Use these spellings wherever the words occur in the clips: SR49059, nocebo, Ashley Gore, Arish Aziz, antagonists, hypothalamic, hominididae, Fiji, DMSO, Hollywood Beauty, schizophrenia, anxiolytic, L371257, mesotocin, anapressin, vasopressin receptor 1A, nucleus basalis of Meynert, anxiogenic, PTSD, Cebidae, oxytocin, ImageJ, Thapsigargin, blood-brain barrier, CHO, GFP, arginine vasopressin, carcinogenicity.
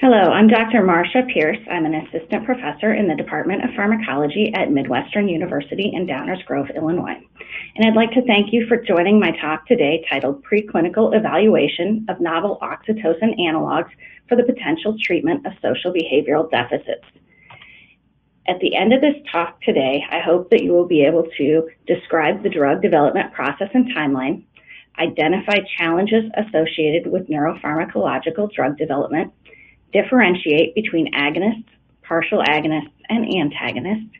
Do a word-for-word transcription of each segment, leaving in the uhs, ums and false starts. Hello, I'm Doctor Marsha Pierce. I'm an assistant professor in the Department of Pharmacology at Midwestern University in Downers Grove, Illinois. And I'd like to thank you for joining my talk today titled Preclinical Evaluation of Novel Oxytocin Analogs for the Potential Treatment of Social Behavioral Deficits. At the end of this talk today, I hope that you will be able to describe the drug development process and timeline, identify challenges associated with neuropharmacological drug development, differentiate between agonists, partial agonists, and antagonists,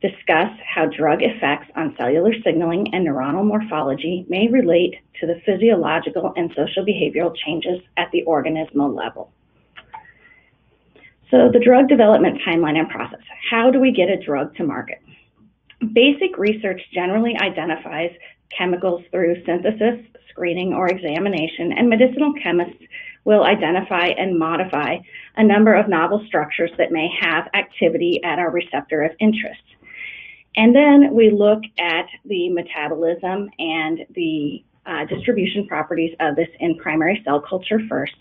discuss how drug effects on cellular signaling and neuronal morphology may relate to the physiological and social behavioral changes at the organismal level. So the drug development timeline and process. How do we get a drug to market? Basic research generally identifies chemicals through synthesis, screening, or examination, and medicinal chemists will identify and modify a number of novel structures that may have activity at our receptor of interest. And then we look at the metabolism and the uh, distribution properties of this in primary cell culture first.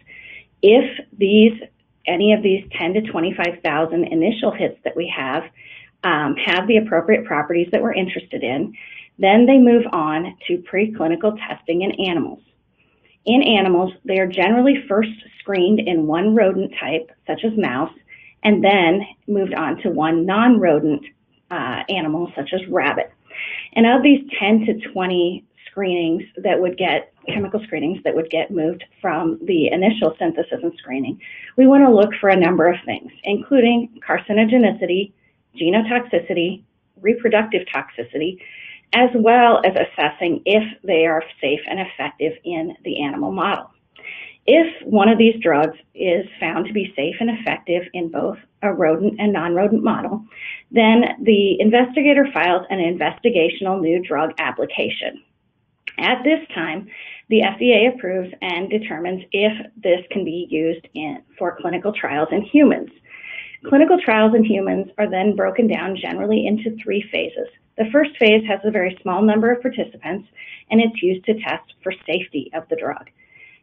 If these, any of these ten to twenty-five thousand initial hits that we have um, have the appropriate properties that we're interested in, then they move on to preclinical testing in animals. In animals, they are generally first screened in one rodent type, such as mouse, and then moved on to one non-rodent uh, animal, such as rabbit. And of these ten to twenty screenings that would get, chemical screenings that would get moved from the initial synthesis and screening, we want to look for a number of things, including carcinogenicity, genotoxicity, reproductive toxicity, as well as assessing if they are safe and effective in the animal model. If one of these drugs is found to be safe and effective in both a rodent and non-rodent model, then the investigator files an investigational new drug application. At this time, the F D A approves and determines if this can be used in, for clinical trials in humans. Clinical trials in humans are then broken down generally into three phases. The first phase has a very small number of participants, and it's used to test for safety of the drug.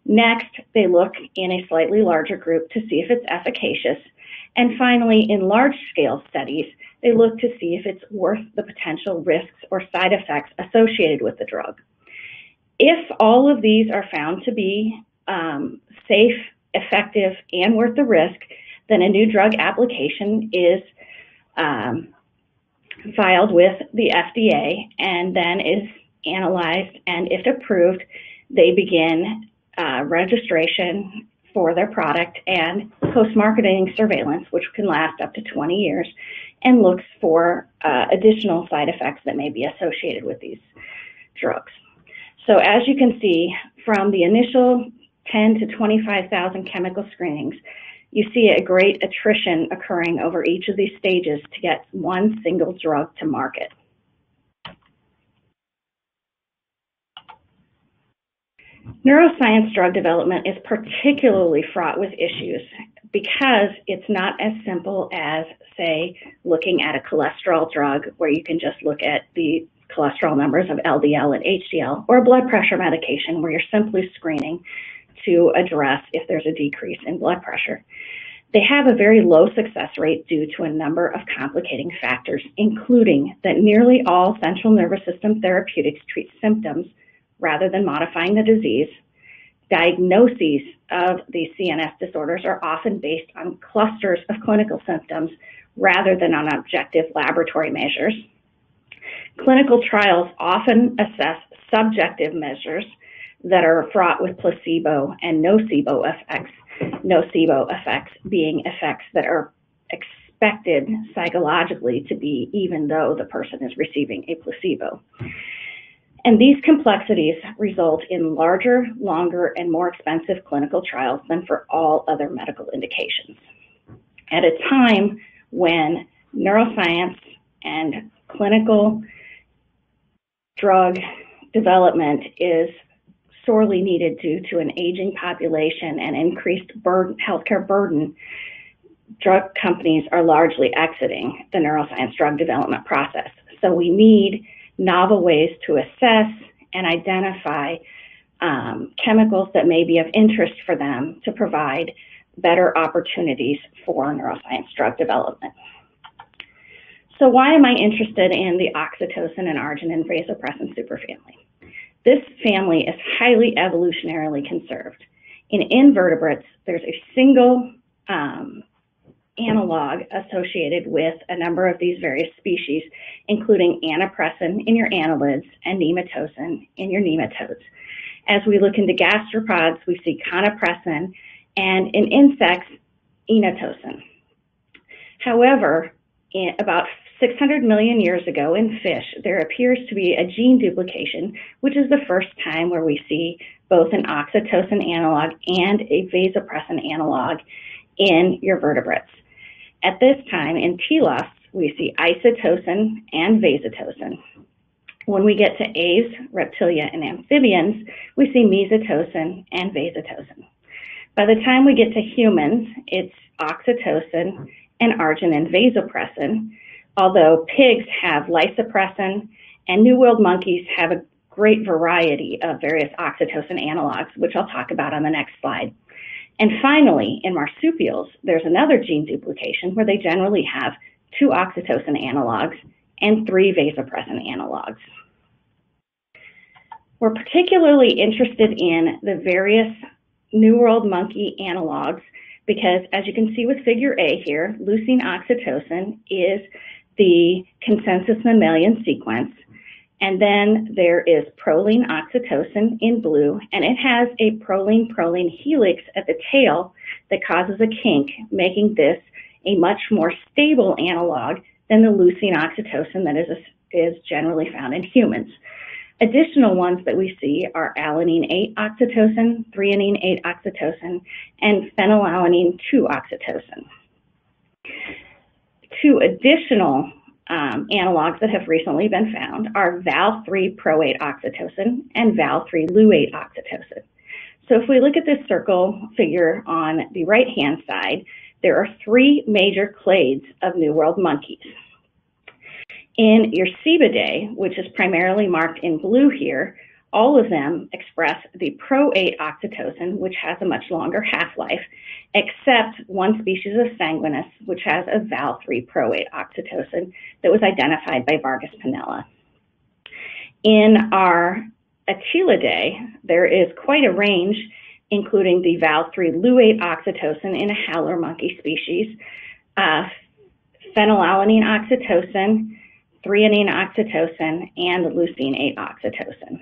Next, they look in a slightly larger group to see if it's efficacious. And finally, in large-scale studies, they look to see if it's worth the potential risks or side effects associated with the drug. If all of these are found to be um, safe, effective, and worth the risk, then a new drug application is um, filed with the F D A and then is analyzed, and if approved, they begin uh, registration for their product and post-marketing surveillance, which can last up to twenty years and looks for uh, additional side effects that may be associated with these drugs. So as you can see, from the initial ten to twenty-five thousand chemical screenings, you see a great attrition occurring over each of these stages to get one single drug to market. Neuroscience drug development is particularly fraught with issues because it's not as simple as, say, looking at a cholesterol drug where you can just look at the cholesterol numbers of L D L and H D L, or a blood pressure medication where you're simply screening to address if there's a decrease in blood pressure. They have a very low success rate due to a number of complicating factors, including that nearly all central nervous system therapeutics treat symptoms rather than modifying the disease. Diagnoses of these C N S disorders are often based on clusters of clinical symptoms rather than on objective laboratory measures. Clinical trials often assess subjective measures that are fraught with placebo and nocebo effects, nocebo effects being effects that are expected psychologically to be even though the person is receiving a placebo. And these complexities result in larger, longer, and more expensive clinical trials than for all other medical indications. At a time when neuroscience and clinical drug development is sorely needed due to an aging population and increased burden, healthcare burden, drug companies are largely exiting the neuroscience drug development process. So we need novel ways to assess and identify um, chemicals that may be of interest for them to provide better opportunities for neuroscience drug development. So why am I interested in the oxytocin and arginine vasopressin superfamily? This family is highly evolutionarily conserved. In invertebrates, there's a single um, analog associated with a number of these various species, including anapressin in your annelids and nematocin in your nematodes. As we look into gastropods, we see conopressin, and in insects, enotocin. However, in about six hundred million years ago in fish, there appears to be a gene duplication, which is the first time where we see both an oxytocin analog and a vasopressin analog in your vertebrates. At this time, in teleosts, we see isotocin and vasotocin. When we get to aves, reptilia, and amphibians, we see mesotocin and vasotocin. By the time we get to humans, it's oxytocin and arginine vasopressin, although pigs have lysopressin, and New World monkeys have a great variety of various oxytocin analogs, which I'll talk about on the next slide. And finally, in marsupials, there's another gene duplication where they generally have two oxytocin analogs and three vasopressin analogs. We're particularly interested in the various New World monkey analogs because, as you can see with figure A here, leucine oxytocin is the consensus mammalian sequence. And then there is proline oxytocin in blue, and it has a proline-proline helix at the tail that causes a kink, making this a much more stable analog than the leucine oxytocin that is, is generally found in humans. Additional ones that we see are alanine eight oxytocin, threonine eight oxytocin, and phenylalanine two oxytocin. Two additional Um, analogs that have recently been found are val three pro eight oxytocin and val three lu eight oxytocin. So if we look at this circle figure on the right-hand side, there are three major clades of New World monkeys. In your Cebidae, which is primarily marked in blue here, all of them express the pro eight oxytocin, which has a much longer half-life, except one species of sanguinus, which has a val three pro eight oxytocin that was identified by Vargas Pinella. In our Achelidae, there is quite a range, including the val three lu eight oxytocin in a howler monkey species, uh, phenylalanine oxytocin, threonine oxytocin, and leucine eight oxytocin.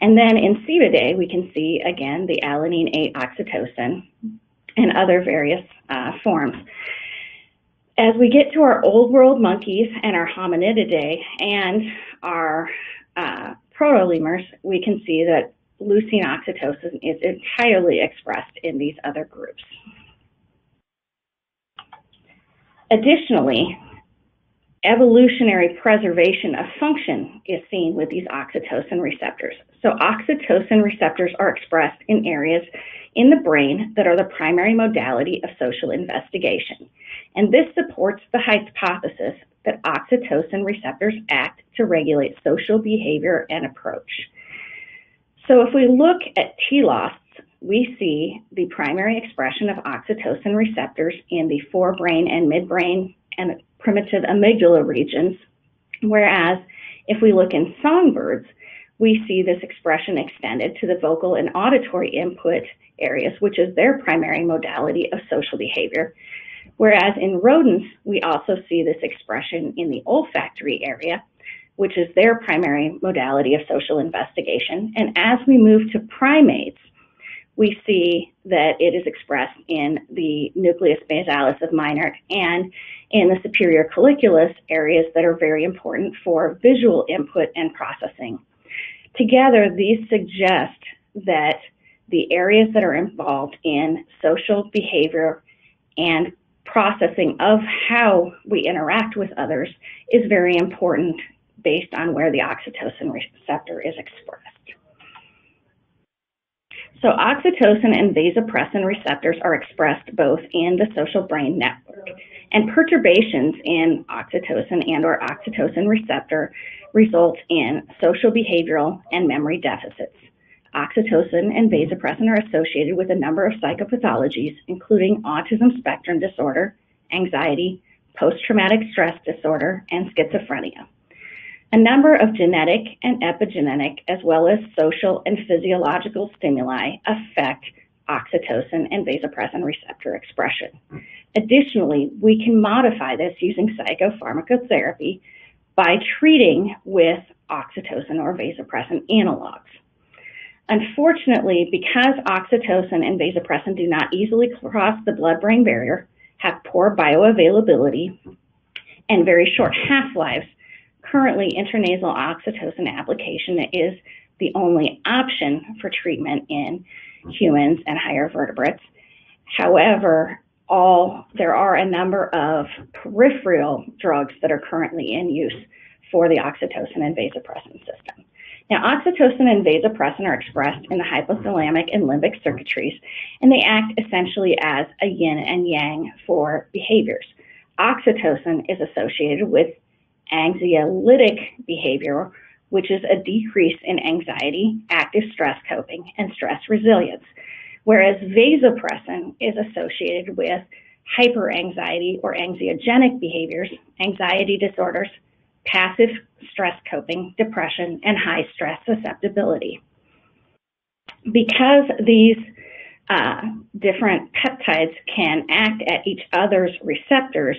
And then in Cebidae, we can see, again, the alanine eight oxytocin and other various uh, forms. As we get to our old world monkeys and our hominididae and our uh, protolemurs, we can see that leucine oxytocin is entirely expressed in these other groups. Additionally, evolutionary preservation of function is seen with these oxytocin receptors. So oxytocin receptors are expressed in areas in the brain that are the primary modality of social investigation. And this supports the hypothesis that oxytocin receptors act to regulate social behavior and approach. So if we look at teleosts, we see the primary expression of oxytocin receptors in the forebrain and midbrain and primitive amygdala regions, whereas if we look in songbirds, we see this expression extended to the vocal and auditory input areas, which is their primary modality of social behavior. Whereas in rodents, we also see this expression in the olfactory area, which is their primary modality of social investigation. And as we move to primates, we see that it is expressed in the nucleus basalis of Meynert and in the superior colliculus, areas that are very important for visual input and processing. Together, these suggest that the areas that are involved in social behavior and processing of how we interact with others is very important based on where the oxytocin receptor is expressed. So oxytocin and vasopressin receptors are expressed both in the social brain network, and perturbations in oxytocin and or oxytocin receptor result in social behavioral and memory deficits. Oxytocin and vasopressin are associated with a number of psychopathologies, including autism spectrum disorder, anxiety, post-traumatic stress disorder, and schizophrenia. A number of genetic and epigenetic, as well as social and physiological stimuli, affect oxytocin and vasopressin receptor expression. Additionally, we can modify this using psychopharmacotherapy by treating with oxytocin or vasopressin analogs. Unfortunately, because oxytocin and vasopressin do not easily cross the blood-brain barrier, have poor bioavailability, and very short half-lives, currently intranasal oxytocin application is the only option for treatment in humans and higher vertebrates. However, all, there are a number of peripheral drugs that are currently in use for the oxytocin and vasopressin system. Now, oxytocin and vasopressin are expressed in the hypothalamic and limbic circuitries, and they act essentially as a yin and yang for behaviors. Oxytocin is associated with anxiolytic behavior, which is a decrease in anxiety, active stress coping, and stress resilience, whereas vasopressin is associated with hyperanxiety or anxiogenic behaviors, anxiety disorders, passive stress coping, depression, and high stress susceptibility. Because these uh, different peptides can act at each other's receptors,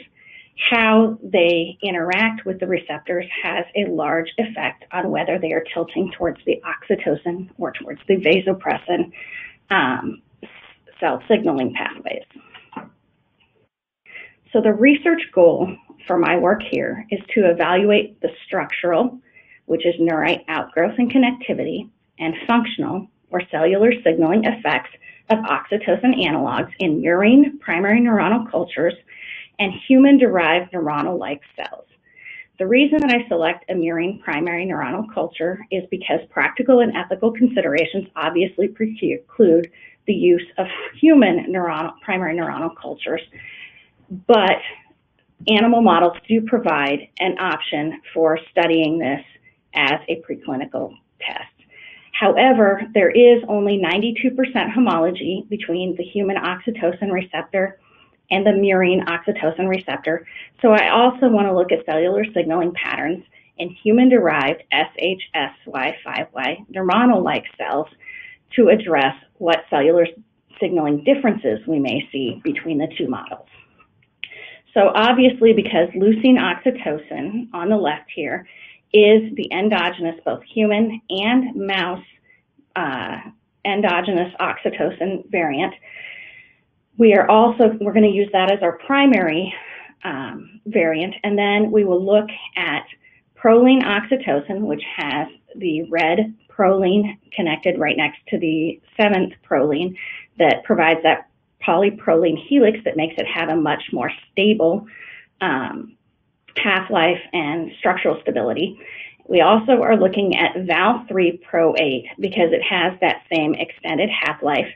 how they interact with the receptors has a large effect on whether they are tilting towards the oxytocin or towards the vasopressin um, cell signaling pathways. So the research goal for my work here is to evaluate the structural, which is neurite outgrowth and connectivity, and functional or cellular signaling effects of oxytocin analogs in murine primary neuronal cultures and human-derived neuronal-like cells. The reason that I select a murine primary neuronal culture is because practical and ethical considerations obviously preclude the use of human neuronal, primary neuronal cultures, but animal models do provide an option for studying this as a preclinical test. However, there is only ninety-two percent homology between the human oxytocin receptor and the murine oxytocin receptor, so I also want to look at cellular signaling patterns in human-derived S H S Y five Y neuronal-like cells to address what cellular signaling differences we may see between the two models. So obviously, because leucine oxytocin on the left here is the endogenous, both human and mouse uh, endogenous oxytocin variant, we are also, we're going to use that as our primary um, variant, and then we will look at proline oxytocin, which has the red proline connected right next to the seventh proline that provides that polyproline helix that makes it have a much more stable um, half-life and structural stability. We also are looking at Val three Pro eight because it has that same extended half-life,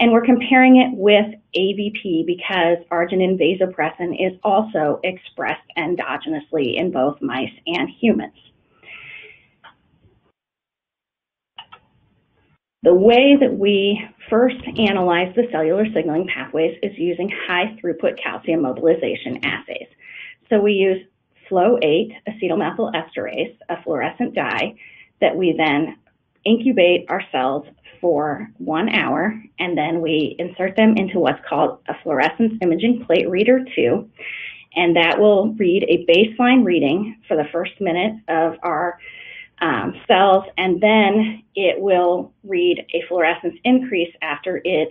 and we're comparing it with A V P because arginine vasopressin is also expressed endogenously in both mice and humans. The way that we first analyze the cellular signaling pathways is using high-throughput calcium mobilization assays. So we use Flow eight acetylmethylesterase, a fluorescent dye, that we then incubate our cells for one hour, and then we insert them into what's called a fluorescence imaging plate reader two, and that will read a baseline reading for the first minute of our um, cells, and then it will read a fluorescence increase after it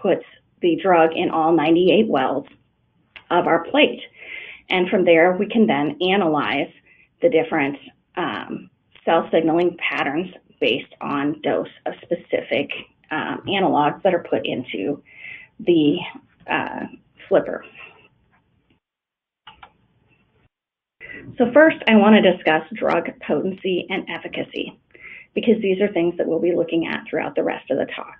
puts the drug in all ninety-eight wells of our plate. And from there, we can then analyze the different um, cell signaling patterns based on dose of specific um, analogs that are put into the uh, flipper. So first, I want to discuss drug potency and efficacy, because these are things that we'll be looking at throughout the rest of the talk.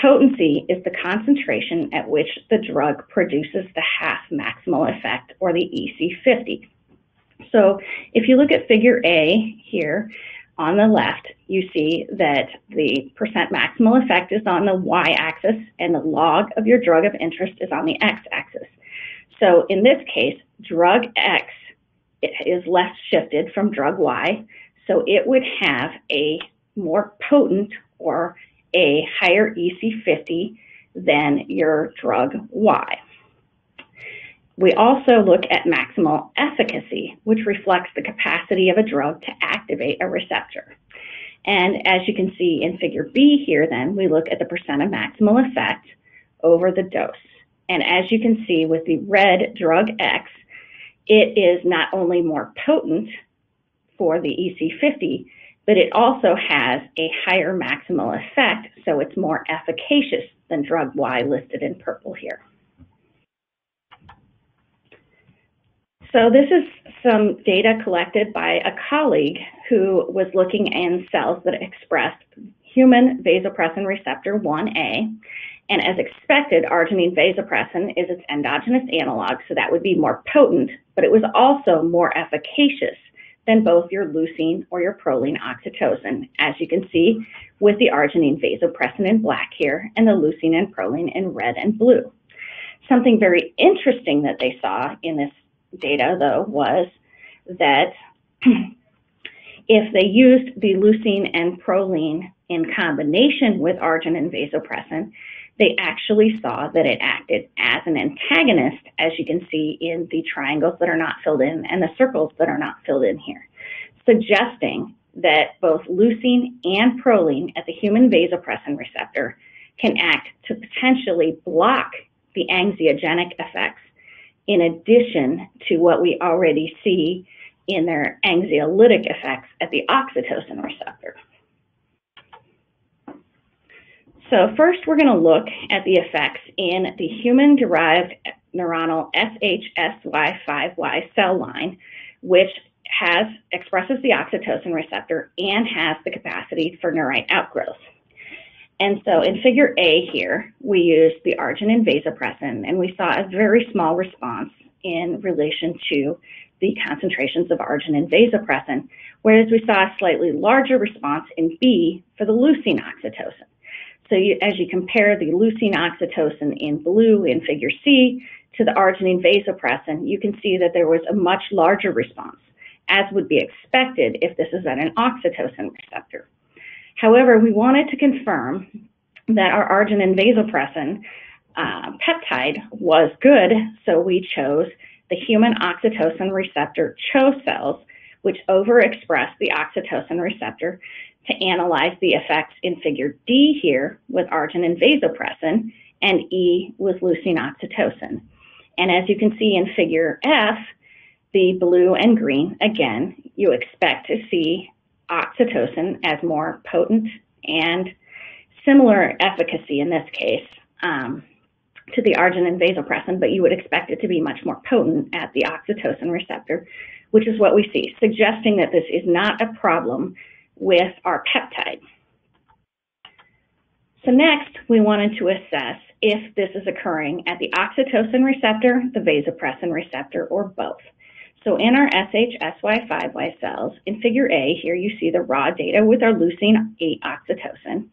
Potency is the concentration at which the drug produces the half maximal effect, or the E C fifty. So if you look at figure A here, On the left, you see that the percent maximal effect is on the y-axis and the log of your drug of interest is on the x-axis. So in this case, drug X is left shifted from drug Y, so it would have a more potent or a higher E C fifty than your drug Y. We also look at maximal efficacy, which reflects the capacity of a drug to activate a receptor. And as you can see in figure B here, then we look at the percent of maximal effect over the dose. And as you can see with the red drug X, it is not only more potent for the E C fifty, but it also has a higher maximal effect, so it's more efficacious than drug Y listed in purple here. So this is some data collected by a colleague who was looking in cells that expressed human vasopressin receptor one A. And as expected, arginine vasopressin is its endogenous analog, so that would be more potent, but it was also more efficacious than both your leucine or your proline oxytocin, as you can see with the arginine vasopressin in black here and the leucine and proline in red and blue. Something very interesting that they saw in this data, though, was that if they used the leucine and proline in combination with arginine vasopressin, they actually saw that it acted as an antagonist, as you can see in the triangles that are not filled in and the circles that are not filled in here, suggesting that both leucine and proline at the human vasopressin receptor can act to potentially block the anxiogenic effects in addition to what we already see in their anxiolytic effects at the oxytocin receptor. So first, we're going to look at the effects in the human-derived neuronal S H S Y five Y cell line, which has, expresses the oxytocin receptor and has the capacity for neurite outgrowth. And so in figure A here, we used the arginine vasopressin, and we saw a very small response in relation to the concentrations of arginine vasopressin, whereas we saw a slightly larger response in B for the leucine oxytocin. So you, as you compare the leucine oxytocin in blue in figure C to the arginine vasopressin, you can see that there was a much larger response, as would be expected if this is at an oxytocin receptor. However, we wanted to confirm that our arginine vasopressin uh, peptide was good, so we chose the human oxytocin receptor CHO cells, which overexpress the oxytocin receptor, to analyze the effects in figure D here with arginine vasopressin and E with leucine oxytocin. And as you can see in figure F, the blue and green, again, you expect to see oxytocin as more potent and similar efficacy in this case um, to the arginine vasopressin, but you would expect it to be much more potent at the oxytocin receptor, which is what we see, suggesting that this is not a problem with our peptide. So next, we wanted to assess if this is occurring at the oxytocin receptor, the vasopressin receptor, or both. So in our S H S Y five Y cells, in figure A, here you see the raw data with our leucine eight oxytocin.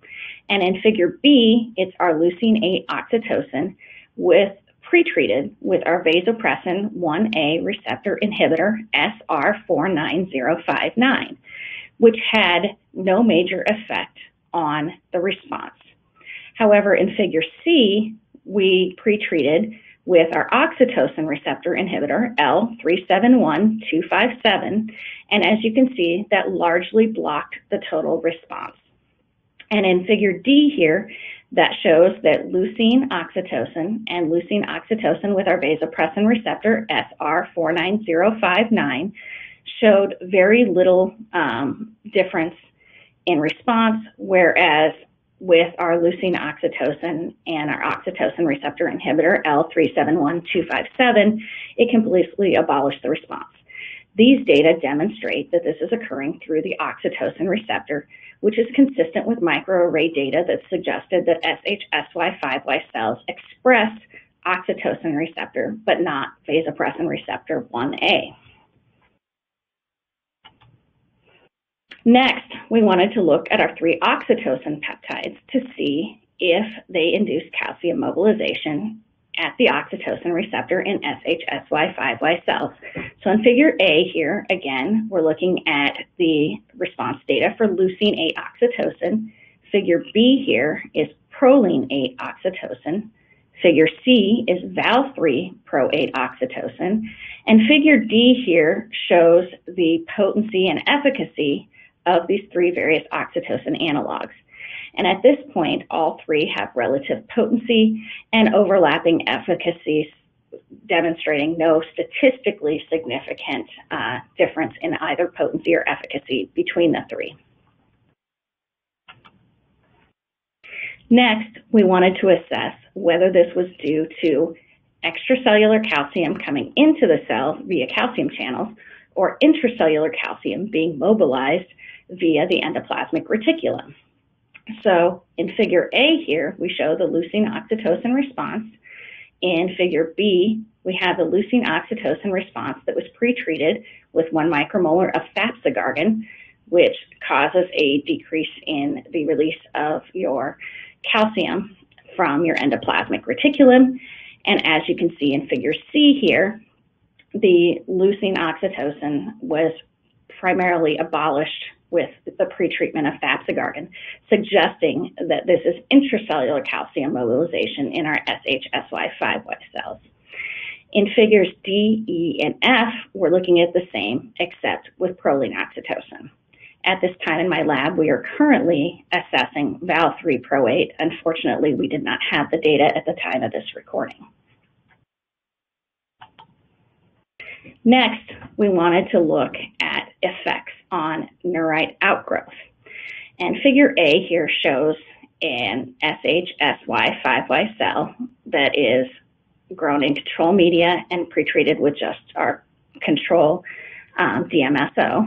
And in figure B, it's our leucine eight oxytocin with pretreated with our vasopressin one A receptor inhibitor S R four nine zero five nine. Which had no major effect on the response. However, in figure C, we pretreated with our oxytocin receptor inhibitor L three seven one two five seven, and as you can see, that largely blocked the total response. And in figure D here, that shows that leucine oxytocin and leucine oxytocin with our vasopressin receptor S R four nine zero five nine showed very little um, difference in response, whereas with our leucine oxytocin and our oxytocin receptor inhibitor L three seven one two five seven, it completely abolished the response. These data demonstrate that this is occurring through the oxytocin receptor, which is consistent with microarray data that suggested that S H S Y five Y cells express oxytocin receptor, but not vasopressin receptor one A. Next, we wanted to look at our three oxytocin peptides to see if they induce calcium mobilization at the oxytocin receptor in S H S Y five Y cells. So in figure A here, again, we're looking at the response data for leucine eight oxytocin. Figure B here is proline eight oxytocin. Figure C is val three pro eight oxytocin. And figure D here shows the potency and efficacy of these three various oxytocin analogs. And at this point, all three have relative potency and overlapping efficacy, demonstrating no statistically significant uh, difference in either potency or efficacy between the three. Next, we wanted to assess whether this was due to extracellular calcium coming into the cell via calcium channels or intracellular calcium being mobilized via the endoplasmic reticulum. So in figure A here, we show the leucine-oxytocin response. In figure B, we have the leucine-oxytocin response that was pretreated with one micromolar of Thapsigargin, which causes a decrease in the release of your calcium from your endoplasmic reticulum. And as you can see in figure C here, the leucine-oxytocin was primarily abolished with the pretreatment of Thapsigargin, suggesting that this is intracellular calcium mobilization in our S H S Y five Y cells. In figures D, E, and F, we're looking at the same, except with proline oxytocin. At this time in my lab, we are currently assessing val three pro eight. Unfortunately, we did not have the data at the time of this recording. Next, we wanted to look at effects on neurite outgrowth. And figure A here shows an S H S Y five Y cell that is grown in control media and pretreated with just our control um, D M S O.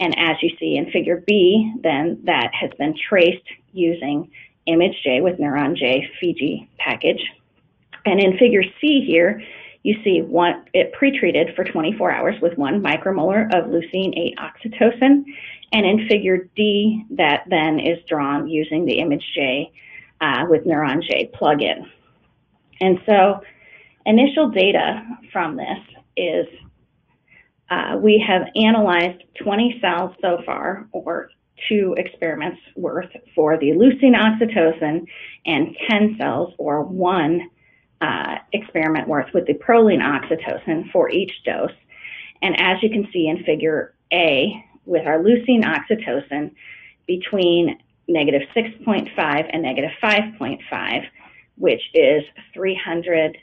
And as you see in figure B, then that has been traced using ImageJ with NeuronJ Fiji package. And in figure C here, you see one, it pretreated for twenty-four hours with one micromolar of leucine eight oxytocin. And in figure D, that then is drawn using the ImageJ uh, with NeuronJ plug-in. And so initial data from this is uh, we have analyzed twenty cells so far, or two experiments worth for the leucine oxytocin, and ten cells or one Uh, experiment worth with the proline oxytocin for each dose. And as you can see in figure A, with our leucine oxytocin between negative six point five and negative five point five, which is three hundred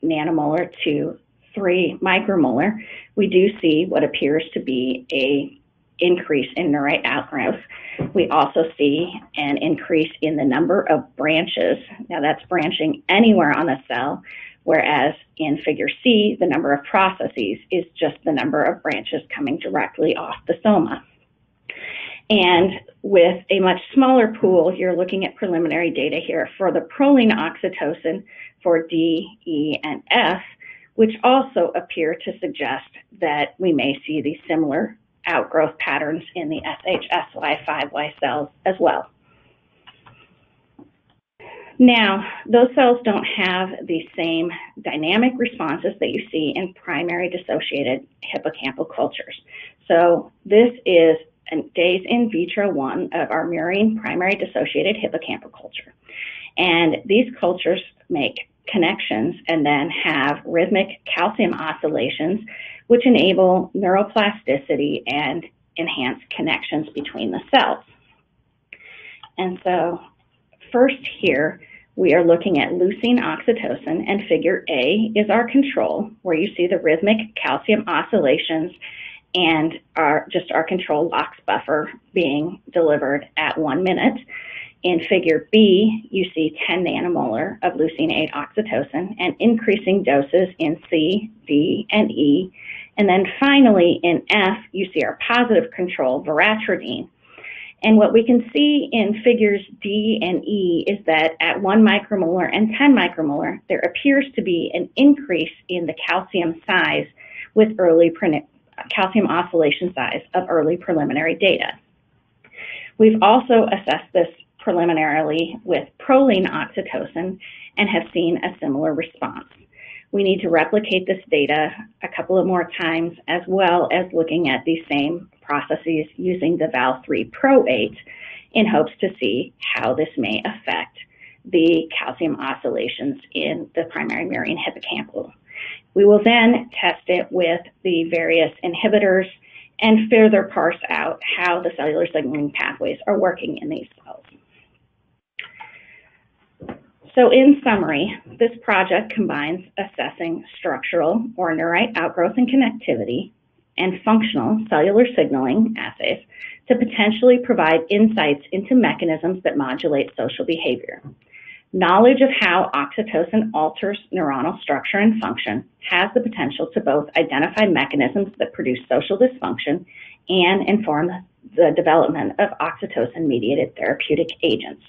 nanomolar to three micromolar, we do see what appears to be a increase in neurite outgrowth. We also see an increase in the number of branches. Now that's branching anywhere on the cell, whereas in figure C, the number of processes is just the number of branches coming directly off the soma. And with a much smaller pool, you're looking at preliminary data here for the proline oxytocin for D, E, and F, which also appear to suggest that we may see these similar outgrowth patterns in the S H S Y five Y cells as well. Now, those cells don't have the same dynamic responses that you see in primary dissociated hippocampal cultures. So this is a days in vitro one of our murine primary dissociated hippocampal culture. And these cultures make connections and then have rhythmic calcium oscillations, which enable neuroplasticity and enhance connections between the cells. And so first here, we are looking at leucine oxytocin, and figure A is our control, where you see the rhythmic calcium oscillations and our, just our control LOX buffer being delivered at one minute. In figure B, you see ten nanomolar of leucine eight oxytocin and increasing doses in C, D, and E. And then finally in F, you see our positive control, veratridine. And what we can see in figures D and E is that at one micromolar and ten micromolar, there appears to be an increase in the calcium size with early calcium oscillation size of early preliminary data. We've also assessed this preliminarily with proline oxytocin and have seen a similar response. We need to replicate this data a couple of more times, as well as looking at these same processes using the val three pro eight in hopes to see how this may affect the calcium oscillations in the primary meridian hippocampal. We will then test it with the various inhibitors and further parse out how the cellular signaling pathways are working in these cells. So in summary, this project combines assessing structural or neurite outgrowth and connectivity and functional cellular signaling assays to potentially provide insights into mechanisms that modulate social behavior. Knowledge of how oxytocin alters neuronal structure and function has the potential to both identify mechanisms that produce social dysfunction and inform the development of oxytocin-mediated therapeutic agents.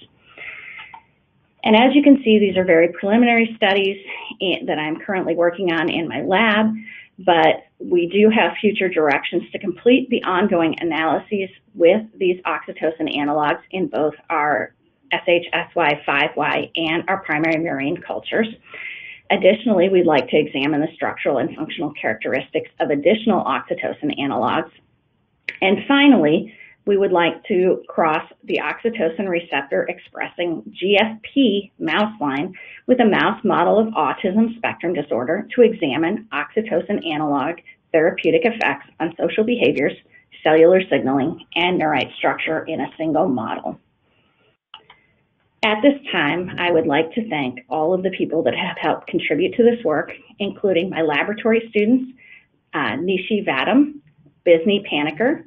And as you can see, these are very preliminary studies that I'm currently working on in my lab, but we do have future directions to complete the ongoing analyses with these oxytocin analogs in both our S H S Y five Y and our primary murine cultures. Additionally, we'd like to examine the structural and functional characteristics of additional oxytocin analogs. And finally, we would like to cross the oxytocin receptor expressing G F P mouse line with a mouse model of autism spectrum disorder to examine oxytocin analog therapeutic effects on social behaviors, cellular signaling, and neurite structure in a single model. At this time, I would like to thank all of the people that have helped contribute to this work, including my laboratory students, uh, Nishi Vadam, Bisni Panicker,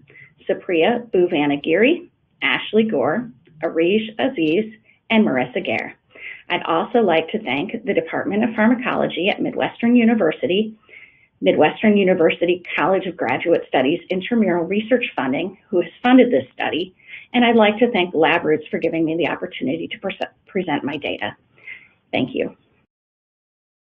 Supriya Bhuvanagiri, Ashley Gore, Arish Aziz, and Marissa Gare. I'd also like to thank the Department of Pharmacology at Midwestern University, Midwestern University College of Graduate Studies Intramural Research Funding, who has funded this study, and I'd like to thank LabRoots for giving me the opportunity to pre- present my data. Thank you.